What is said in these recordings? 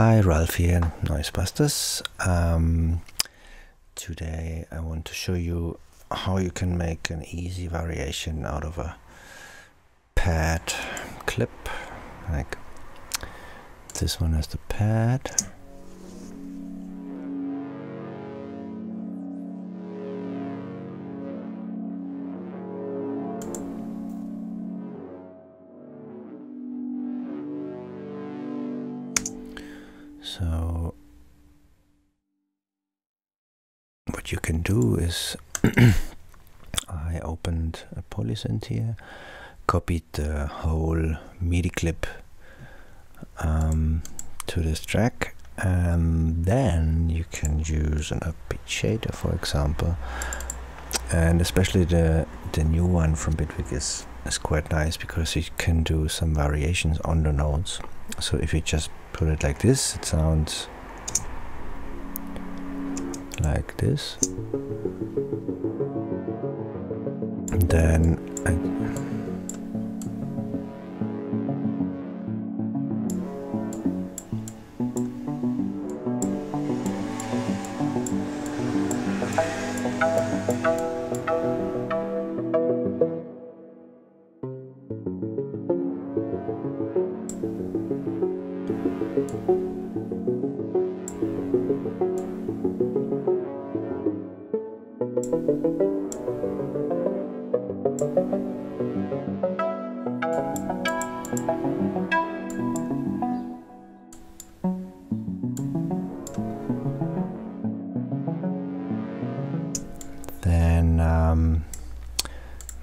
Hi, Ralph here, Noisebusters. Today I want to show you how you can make an easy variation out of a pad clip. Like this one is the pad. So what you can do is I opened a PolySynth here, copied the whole MIDI clip to this track, and then you can use an upbeat shader, for example. And especially the new one from Bitwig is quite nice because you can do some variations on the notes. So if you just put it like this, it sounds like this. And then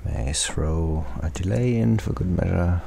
may throw a delay in for good measure.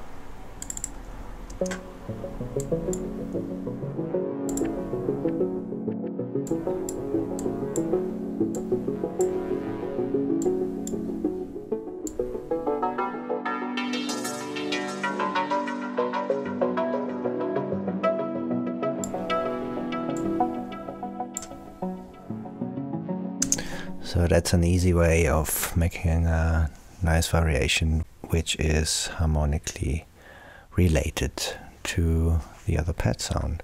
So that's an easy way of making a nice variation which is harmonically related to the other pad sound.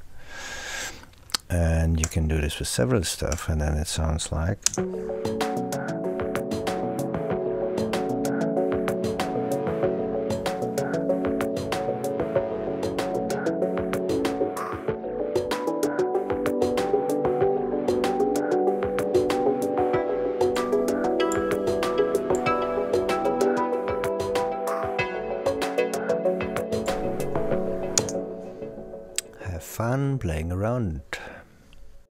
And you can do this with several stuff, and then it sounds like... Fun playing around